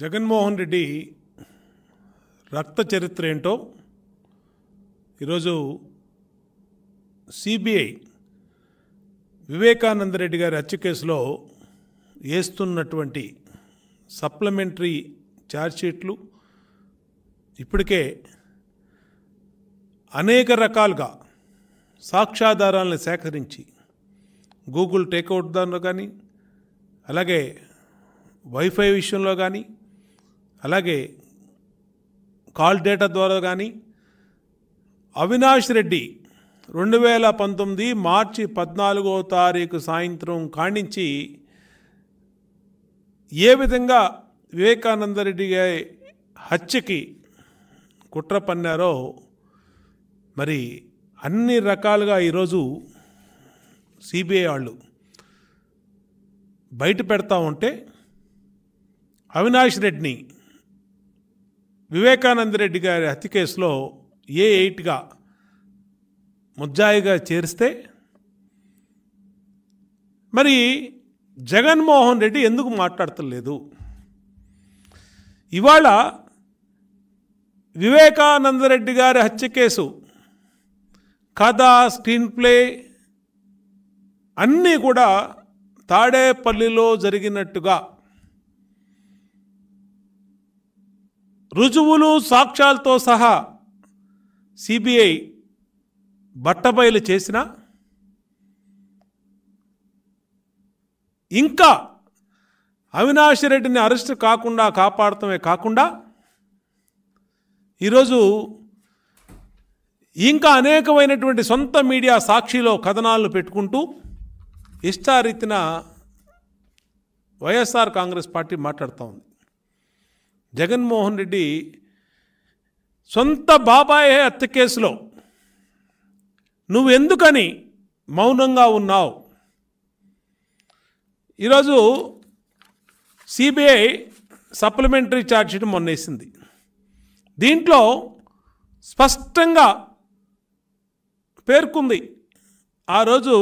జగన్మోహన్ రెడ్డి రక్త చరిత్ర ఏంటో ఈరోజు సిబిఐ వివేకానంద రెడ్డి గారి హత్య కేసులో వేస్తున్నటువంటి సప్లిమెంటరీ ఛార్జ్ షీట్లు ఇప్పటికే అనేక రకాలుగా సాక్ష్యాధారాలను సేకరించి గూగుల్ టేక్అవుట్ దానిలో కానీ అలాగే వైఫై విషయంలో కానీ అలాగే కాల్ డేటా ద్వారా కానీ అవినాష్ రెడ్డి 2019 మార్చి 14వ తారీఖు సాయంత్రం ఖండించి ఏ విధంగా వివేకానంద రెడ్డి గారి హత్యకి కుట్ర పన్నారో మరి అన్ని రకాలుగా ఈరోజు సిబిఐ వాళ్ళు బయట పెడతా ఉంటే అవినాష్ రెడ్డిని వివేకానంద రెడ్డి గారి హత్య కేసులో A8గా ముద్దాయిగా చేర్స్తే మరి జగన్మోహన్ రెడ్డి ఎందుకు మాట్లాడతలేదు? ఇవాళ వివేకానంద రెడ్డి గారి హత్య కేసు కథ, స్క్రీన్ ప్లే అన్నీ కూడా తాడేపల్లిలో జరిగినట్టుగా రుజువులు సాక్ష్యాలతో సహా సిబిఐ బట్టబయలు చేసిన ఇంకా అవినాష్ రెడ్డిని అరెస్ట్ కాకుండా కాపాడటమే కాకుండా ఈరోజు ఇంకా అనేకమైనటువంటి సొంత మీడియా సాక్షిలో కథనాలను పెట్టుకుంటూ ఇష్టారీతిన వైఎస్ఆర్ కాంగ్రెస్ పార్టీ మాట్లాడుతూ ఉంది. జగన్మోహన్ రెడ్డి సొంత బాబాయ్ హత్య కేసులో నువ్వెందుకని మౌనంగా ఉన్నావు? ఈరోజు సిబిఐ సప్లిమెంటరీ ఛార్జ్షీట్ మొన్నేసింది. దీంట్లో స్పష్టంగా పేర్కొంది ఆ రోజు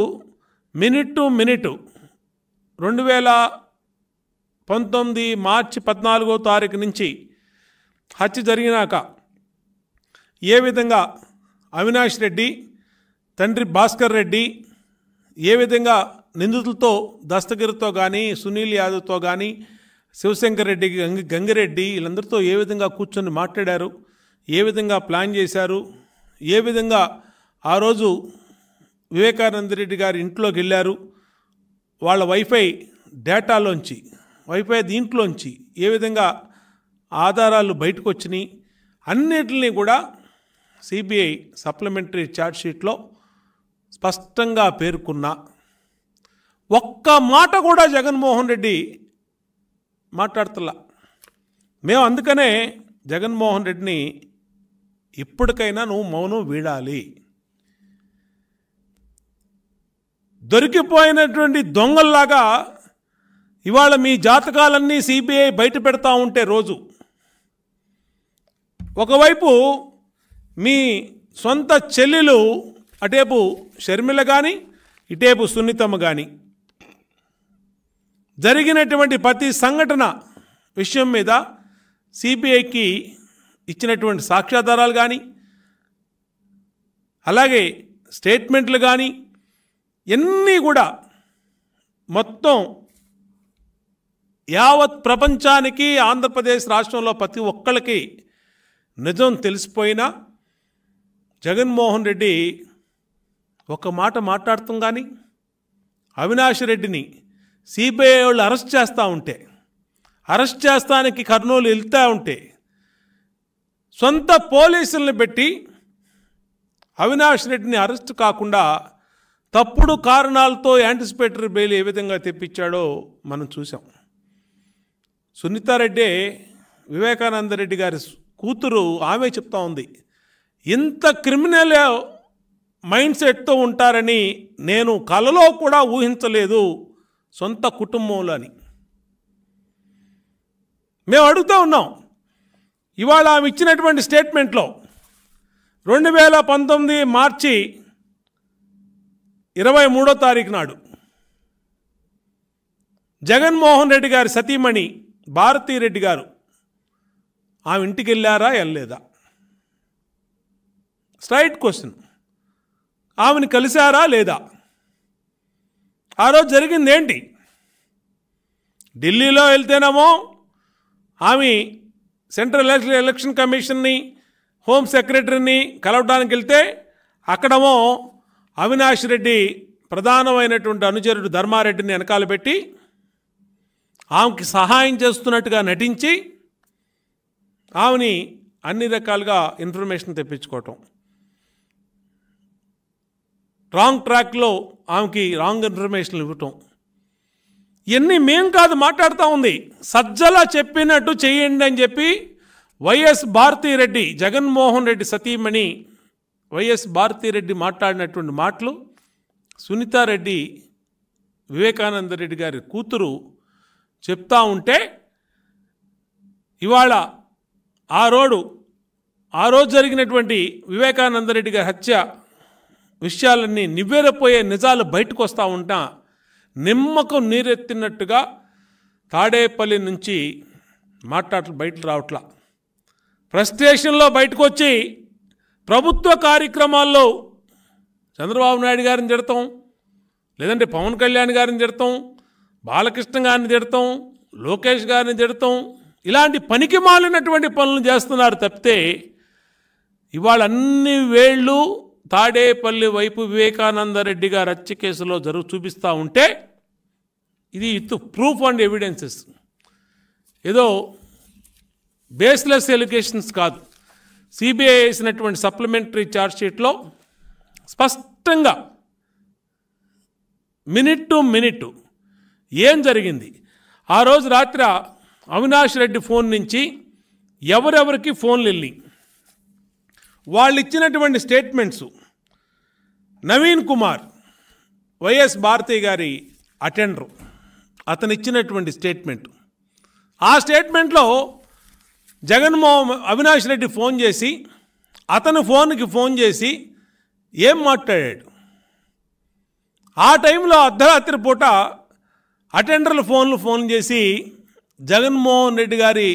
మినిట్ 2019 మార్చి 14వ తారీఖు నుంచి హత్య జరిగినాక ఏ విధంగా అవినాష్ రెడ్డి తండ్రి భాస్కర్ రెడ్డి ఏ విధంగా నిందితులతో దస్తగిరితో కానీ సునీల్ యాదవ్తో కానీ శివశంకర్ రెడ్డి, గంగా రెడ్డి వీళ్ళందరితో ఏ విధంగా కూర్చొని మాట్లాడారు, ఏ విధంగా ప్లాన్ చేశారు, ఏ విధంగా ఆ రోజు వివేకానంద రెడ్డి గారి ఇంట్లోకి వెళ్ళారు, వాళ్ళ వైఫై దీంట్లోంచి ఏ విధంగా ఆధారాలు బయటకు వచ్చినాయి అన్నిటినీ కూడా సిబిఐ సప్లిమెంటరీ ఛార్జ్షీట్లో స్పష్టంగా పేర్కొన్న ఒక్క మాట కూడా జగన్మోహన్ రెడ్డి మాట్లాడుతున్నా. మేము అందుకనే జగన్మోహన్ రెడ్డిని ఇప్పటికైనా నువ్వు మౌనం వీడాలి, దొరికిపోయినటువంటి దొంగల్లాగా ఇవాళ మీ జాతకాలన్నీ సిబిఐ బయట పెడతా ఉంటే రోజు ఒకవైపు మీ సొంత చెల్లెలు అటేపు షర్మిల కానీ ఇటేపు సునీతమ్మ కానీ జరిగినటువంటి ప్రతి సంఘటన విషయం మీద సిబిఐకి ఇచ్చినటువంటి సాక్ష్యాధారాలు కానీ అలాగే స్టేట్మెంట్లు కానీ ఇవన్నీ కూడా మొత్తం యావత్ ప్రపంచానికి ఆంధ్రప్రదేశ్ రాష్ట్రంలో ప్రతి ఒక్కళ్ళకి నిజం తెలిసిపోయినా జగన్మోహన్ రెడ్డి ఒక మాట మాట్లాడుతాం కానీ అవినాష్ రెడ్డిని సిబిఐ వాళ్ళు అరెస్ట్ చేస్తూ ఉంటే, అరెస్ట్ చేస్తానికి కర్నూలు వెళ్తూ ఉంటే సొంత పోలీసుల్ని పెట్టి అవినాష్ రెడ్డిని అరెస్ట్ కాకుండా తప్పుడు కారణాలతో యాంటిసిపేటరీ బెయిల్ ఏ విధంగా తెప్పించాడో మనం చూసాం. సునీతా రెడ్డి వివేకానంద రెడ్డి గారి కూతురు, ఆమె చెప్తా ఉంది ఇంత క్రిమినల్ మైండ్ సెట్తో ఉంటారని నేను కలలో కూడా ఊహించలేదు సొంత కుటుంబంలో అని. మేము అడుగుతూ ఉన్నాం ఇవాళ ఆమె ఇచ్చినటువంటి స్టేట్మెంట్లో 2019 మార్చి 23వ తారీఖు నాడు జగన్మోహన్ రెడ్డి గారి సతీమణి భారతీ రెడ్డి గారు ఆమె ఇంటికి వెళ్ళారా వెళ్ళలేదా? Straight question. ఆమెను కలిశారా లేదా? ఆ రోజు జరిగింది ఏంటి? ఢిల్లీలో వెళ్తేనేమో ఆమె సెంట్రల్ ఎలక్షన్ కమిషన్ని, హోమ్ సెక్రటరీని కలవడానికి వెళ్తే అక్కడమో అవినాష్ రెడ్డి ప్రధానమైనటువంటి అనుచరుడు ధర్మారెడ్డిని వెనకాల పెట్టి ఆమెకి సహాయం చేస్తున్నట్టుగా నటించి ఆమెని అన్ని రకాలుగా ఇన్ఫర్మేషన్ తెప్పించుకోవటం, రాంగ్ ట్రాక్లో ఆమెకి రాంగ్ ఇన్ఫర్మేషన్ ఇవ్వటం, ఇవన్నీ మేం కాదు మాట్లాడుతూ ఉంది. సజ్జల చెప్పినట్టు చేయండి అని చెప్పి వైఎస్ భారతీ రెడ్డి, జగన్మోహన్ రెడ్డి సతీమణి వైఎస్ భారతీ రెడ్డి మాట్లాడినటువంటి మాటలు, సునీతా రెడ్డి వివేకానంద రెడ్డి గారి కూతురు చెప్తా ఉంటే, ఇవాళ ఆ రోజు జరిగినటువంటి వివేకానంద రెడ్డి గారి హత్య విషయాలన్నీ నివ్వెరపోయే నిజాలు బయటకు వస్తూ ఉంటా నిమ్మకు నీరెత్తినట్టుగా తాడేపల్లి నుంచి మాట్లాటలు బయట రావట్లా. ఫ్రస్ట్రేషన్లో బయటకు వచ్చి ప్రభుత్వ కార్యక్రమాల్లో చంద్రబాబు నాయుడు గారిని తిడతాం, లేదంటే పవన్ కళ్యాణ్ గారిని తిడతాం, బాలకృష్ణ గారిని తిడతాం, లోకేష్ గారిని తిడతాం, ఇలాంటి పనికి మాలినటువంటి పనులు చేస్తున్నారు తప్పితే ఇవాళ అన్ని వేళ్ళు తాడేపల్లి వైపు వివేకానంద రెడ్డి గారు హత్య కేసులో చూపిస్తూ ఉంటే ఇది ప్రూఫ్ అండ్ ఎవిడెన్సెస్, ఏదో బేస్లెస్ ఎలిగేషన్స్ కాదు. సిబిఐ వేసినటువంటి సప్లిమెంటరీ ఛార్జ్షీట్లో స్పష్టంగా మినిట్ టు మినిట్ ఏం జరిగింది, ఆ రోజు రాత్రి అవినాష్ రెడ్డి ఫోన్ నుంచి ఎవరెవరికి ఫోన్లు వెళ్ళి వాళ్ళు ఇచ్చినటువంటి స్టేట్మెంట్స్, నవీన్ కుమార్ వైఎస్ భారతి గారి అటెండరు, అతను ఇచ్చినటువంటి స్టేట్మెంట్, ఆ స్టేట్మెంట్లో అవినాష్ రెడ్డి ఫోన్ చేసి అతను ఫోన్కి ఫోన్ చేసి ఏం మాట్లాడాడు, ఆ టైంలో అర్ధరాత్రి పూట అటెండర్లు ఫోన్ చేసి జగన్మోహన్ రెడ్డి గారి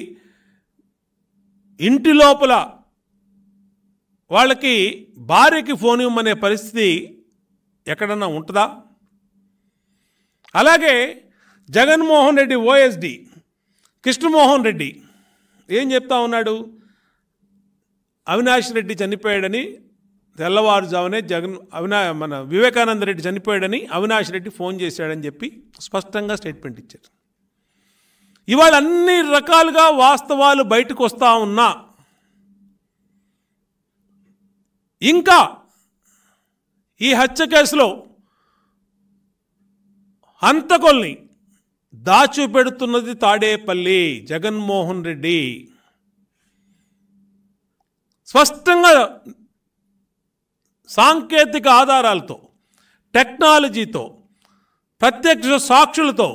ఇంటి లోపల వాళ్ళకి భార్యకి ఫోన్ ఇవ్వమనే పరిస్థితి ఎక్కడన్నా ఉంటుందా? అలాగే జగన్మోహన్ రెడ్డి ఓఎస్డి కృష్ణ మోహన్ రెడ్డి ఏం చెప్తా ఉన్నాడు, అవినాష్ రెడ్డి చనిపోయాడని తెల్లవారుజామునే మన వివేకానంద రెడ్డి చనిపోయాడని అవినాష్ రెడ్డి ఫోన్ చేశాడని చెప్పి స్పష్టంగా స్టేట్మెంట్ ఇచ్చారు. ఇవాళ అన్ని రకాలుగా వాస్తవాలు బయటకు వస్తూ ఉన్నా ఇంకా ఈ హత్య కేసులో హంతకుల్ని దాచిపెడుతున్నది తాడేపల్లి జగన్మోహన్ రెడ్డి. స్పష్టంగా సాంకేతిక ఆధారాలతో, టెక్నాలజీతో, ప్రత్యక్ష సాక్షులతో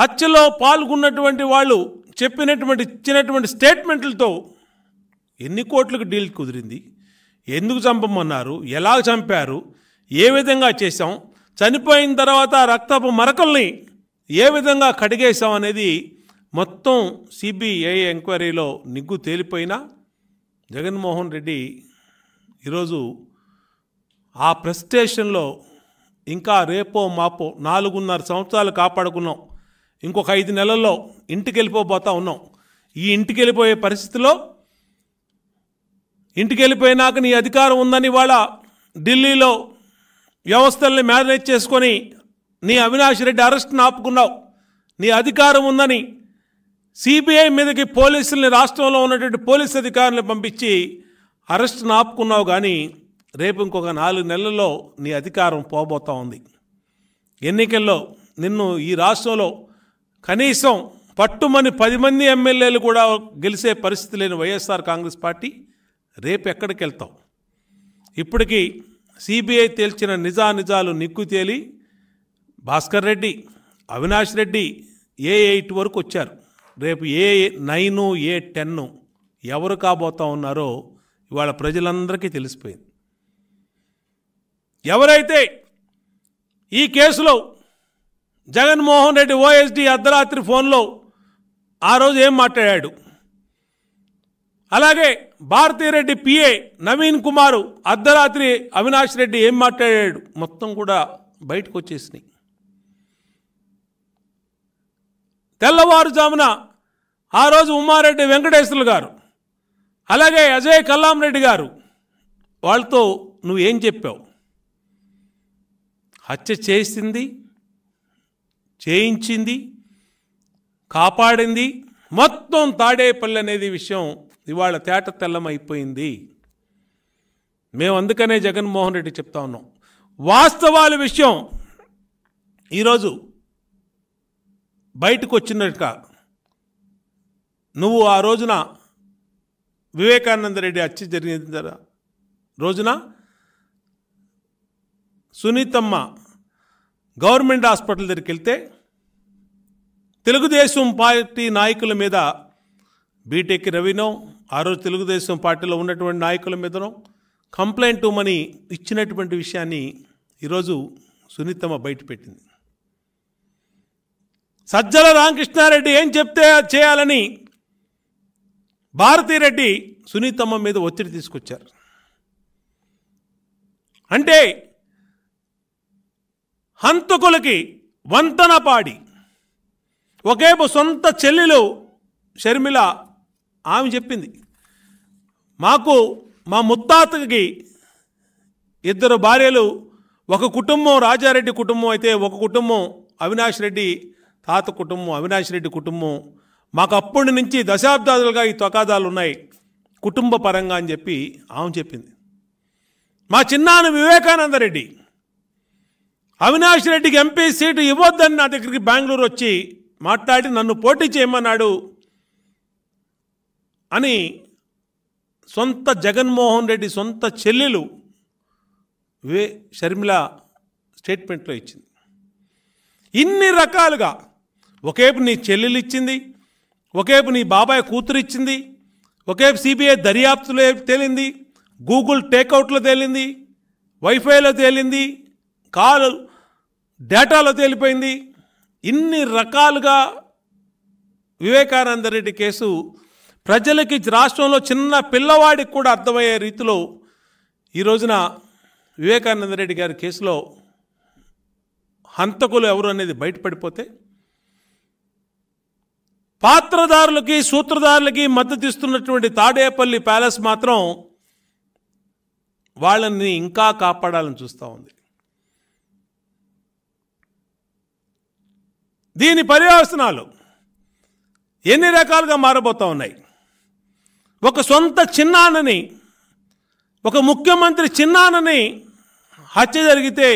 హత్యలో పాల్గొన్నటువంటి వాళ్ళు ఇచ్చినటువంటి స్టేట్మెంట్లతో ఎన్ని కోట్లకు డీల్ కుదిరింది, ఎందుకు చంపమన్నారు, ఎలా చంపారు, ఏ విధంగా చేశాం, చనిపోయిన తర్వాత రక్తపు మరకల్ని ఏ విధంగా కడిగేశాం అనేది మొత్తం సిబిఐ ఎంక్వైరీలో నిగ్గు తేలిపోయినా జగన్మోహన్ రెడ్డి ఈరోజు ఆ ప్రెస్టేషన్లో ఇంకా రేపో మాపో 4.5 సంవత్సరాలు కాపాడుకున్నాం, ఇంకొక 5 నెలల్లో ఇంటికి వెళ్ళిపోతా ఉన్నాం, ఈ ఇంటికి వెళ్ళిపోయే పరిస్థితిలో ఇంటికి వెళ్ళిపోయినాక నీ అధికారం ఉందని వాళ్ళ ఢిల్లీలో వ్యవస్థల్ని మేనేజ్ చేసుకొని నీ అవినాష్ రెడ్డి అరెస్ట్ని ఆపుకున్నావు, నీ అధికారం ఉందని సిబిఐ మీదకి పోలీసుల్ని, రాష్ట్రంలో ఉన్నటువంటి పోలీసు అధికారులను పంపించి అరెస్ట్ని ఆపుకున్నావు. కానీ రేపు ఇంకొక 4 నెలల్లో నీ అధికారం పోబోతా ఉంది. ఎన్నికల్లో నిన్ను ఈ రాష్ట్రంలో కనీసం పట్టుమని 10 మంది ఎమ్మెల్యేలు కూడా గెలిచే పరిస్థితి లేని వైఎస్ఆర్ కాంగ్రెస్ పార్టీ రేపు ఎక్కడికి వెళ్తావు? ఇప్పటికీ సిబిఐ తేల్చిన నిజానిజాలు నిక్కు తేలి భాస్కర్ రెడ్డి, అవినాష్ రెడ్డి A8 వరకు వచ్చారు. రేపు A9, A10 ఎవరు కాబోతా ఉన్నారో ఇవాళ ప్రజలందరికీ తెలిసిపోయింది. ఎవరైతే ఈ కేసులో జగన్మోహన్ రెడ్డి OSD అర్ధరాత్రి ఫోన్లో ఆ రోజు ఏం మాట్లాడాడు, అలాగే భారతి రెడ్డి పిఏ నవీన్ కుమార్ అర్ధరాత్రి అవినాష్ రెడ్డి ఏం మాట్లాడాడు మొత్తం కూడా బయటకు వచ్చేసింది। తెల్లవారుజామున ఆ రోజు ఉమారెడ్డి వెంకటేశ్వర్లు గారు అలాగే అజయ్ కల్లాం రెడ్డి గారు వాళ్ళతో నువ్వు ఏం చెప్పావు, హత్య చేసింది చేయించింది కాపాడింది మొత్తం తాడేపల్లి అనేది విషయం ఇవాళ తేట తెల్లమైపోయింది। మేము అందుకనే జగన్మోహన్ రెడ్డి చెప్తా ఉన్నాం వాస్తవాల విషయం ఈరోజు బయటకు వచ్చినట్టు నువ్వు ఆ రోజున వివేకానంద రెడ్డి హత్య జరిగిన రోజున సునీతమ్మ గవర్నమెంట్ హాస్పిటల్ దగ్గరికి వెళ్తే తెలుగుదేశం పార్టీ నాయకుల మీద బీటెక్ రవినో ఆ రోజు తెలుగుదేశం పార్టీలో ఉన్నటువంటి నాయకుల మీదనో కంప్లైంట్ మనీ ఇచ్చినటువంటి విషయాన్ని ఈరోజు సునీతమ్మ బయటపెట్టింది। సజ్జల రామకృష్ణారెడ్డి ఏం చెప్తే చేయాలని భారతీ రెడ్డి సునీతమ్మ మీద ఒత్తిడి తీసుకొచ్చారు। అంటే హంతకులకి వంతన పాడి ఒకేపు సొంత చెల్లెలు శర్మిల ఆమె చెప్పింది మాకు మా ముత్తాతకి ఇద్దరు భార్యలు, ఒక కుటుంబం రాజారెడ్డి కుటుంబం అయితే ఒక కుటుంబం అవినాష్ రెడ్డి తాత కుటుంబం అవినాష్ రెడ్డి కుటుంబం, మాకు అప్పటి నుంచి దశాబ్దాలుగా ఈ తగాదాలు ఉన్నాయి కుటుంబ పరంగా అని చెప్పి ఆమె చెప్పింది। మా చిన్నాన్న వివేకానంద రెడ్డి అవినాష్ రెడ్డికి ఎంపీ సీటు ఇవ్వద్దని నా దగ్గరికి బెంగళూరు వచ్చి మాట్లాడి నన్ను పోటీ చేయమన్నాడు అని సొంత జగన్మోహన్ రెడ్డి సొంత చెల్లెలు షర్మిల స్టేట్మెంట్లో ఇచ్చింది। ఇన్ని రకాలుగా ఒకేపు నీ చెల్లెలు ఇచ్చింది, ఒకేపు నీ బాబాయ్ కూతురు ఇచ్చింది, ఒకేపు సిబిఐ దర్యాప్తులో తేలింది, గూగుల్ టేక్అవుట్లో తేలింది, వైఫైలో తేలింది, కాల్ డేటాలో తేలిపోయింది। ఇన్ని రకాలుగా వివేకానంద రెడ్డి కేసు ప్రజలకి రాష్ట్రంలో చిన్న పిల్లవాడికి కూడా అర్థమయ్యే రీతిలో ఈ రోజున వివేకానంద రెడ్డి గారి కేసులో హంతకులు ఎవరు అనేది బయటపడిపోతే పాత్రదారులకి సూత్రధారులకి మద్దతు ఇస్తున్నటువంటి తాడేపల్లి ప్యాలెస్ మాత్రం వాళ్ళని ఇంకా కాపాడాలని చూస్తూ ఉంది। దీని పర్యవసనాలు ఎన్ని రకాలుగా మారబోతూ ఉన్నాయి। ఒక సొంత చిన్నాన్నని ఒక ముఖ్యమంత్రి చిన్నాన్నని హత్య జరిగితే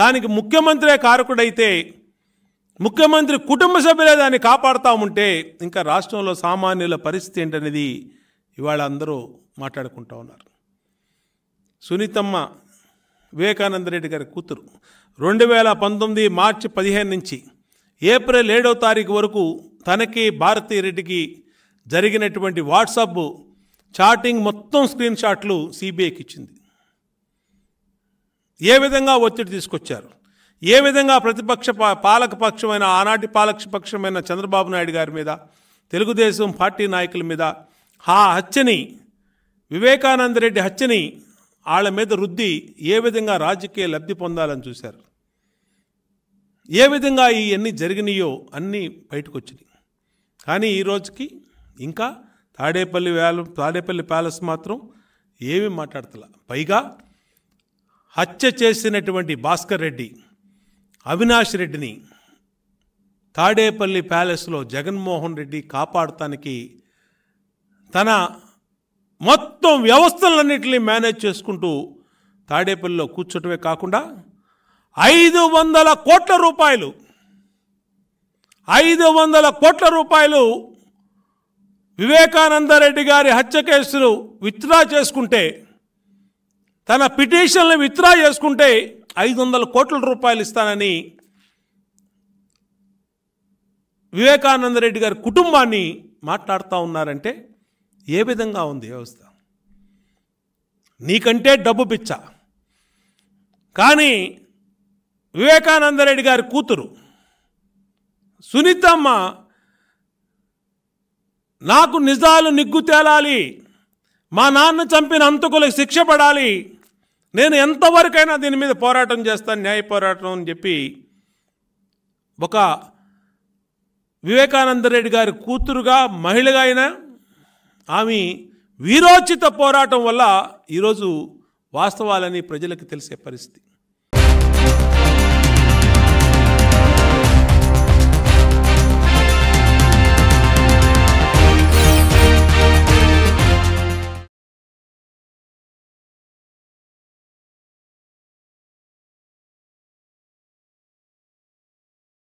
దానికి ముఖ్యమంత్రే కారకుడైతే ముఖ్యమంత్రి కుటుంబ సభ్యులే దాన్ని కాపాడుతూ ఉంటే ఇంకా రాష్ట్రంలో సామాన్యుల పరిస్థితి ఏంటనేది ఇవాళ అందరూ మాట్లాడుకుంటూ ఉన్నారు। సునీతమ్మ వివేకానంద రెడ్డి గారి కూతురు 2019 మార్చి 15 నుంచి ఏప్రిల్ 7వ తారీఖు వరకు తనకి భారతీ రెడ్డికి జరిగినటువంటి వాట్సాప్ చాటింగ్ మొత్తం స్క్రీన్ షాట్లు సిబిఐకి ఇచ్చింది। ఏ విధంగా ఒత్తిడి తీసుకొచ్చారు, ఏ విధంగా ప్రతిపక్ష పాలకపక్షమైన ఆనాటి పాలకపక్షమైన చంద్రబాబు నాయుడు గారి మీద తెలుగుదేశం పార్టీ నాయకుల మీద ఆ హత్యని వివేకానంద రెడ్డి హత్యని వాళ్ళ మీద రుద్ది ఏ విధంగా రాజకీయ లబ్ధి పొందాలని చూశారు, ఏ విధంగా ఇవన్నీ జరిగినాయో అన్నీ బయటకు వచ్చినాయి। కానీ ఈ రోజుకి ఇంకా తాడేపల్లి ప్యాలెస్ మాత్రం ఏమీ మాట్లాడతలే। పైగా హత్య చేసినటువంటి భాస్కర్ రెడ్డి అవినాష్ రెడ్డిని తాడేపల్లి ప్యాలెస్లో జగన్మోహన్ రెడ్డి కాపాడటానికి తన మొత్తం వ్యవస్థలన్నింటినీ మేనేజ్ చేసుకుంటూ తాడేపల్లిలో కూర్చోటమే కాకుండా 500 కోట్ల రూపాయలు 500 కోట్ల రూపాయలు వివేకానంద రెడ్డి గారి హత్య కేసులు విత్డ్రా చేసుకుంటే తన పిటిషన్లు విత్డ్రా చేసుకుంటే 500 కోట్ల రూపాయలు ఇస్తానని వివేకానంద రెడ్డి గారి కుటుంబాన్ని మాట్లాడుతూ ఉన్నారంటే ఏ విధంగా ఉంది వ్యవస్థ? నీకంటే డబ్బు పిచ్చ, కానీ వివేకానంద రెడ్డి గారి కూతురు సునీతమ్మ నాకు నిజాలు నిగ్గు తేలాలి, మా నాన్న చంపిన అంతకులకు శిక్ష పడాలి, నేను ఎంతవరకైనా దీని మీద పోరాటం చేస్తాను, న్యాయ పోరాటం అని చెప్పి ఒక వివేకానంద రెడ్డి గారి కూతురుగా మహిళగా అయినా ఆమె వీరోచిత పోరాటం వల్ల ఈరోజు వాస్తవాలని ప్రజలకు తెలిసే పరిస్థితి।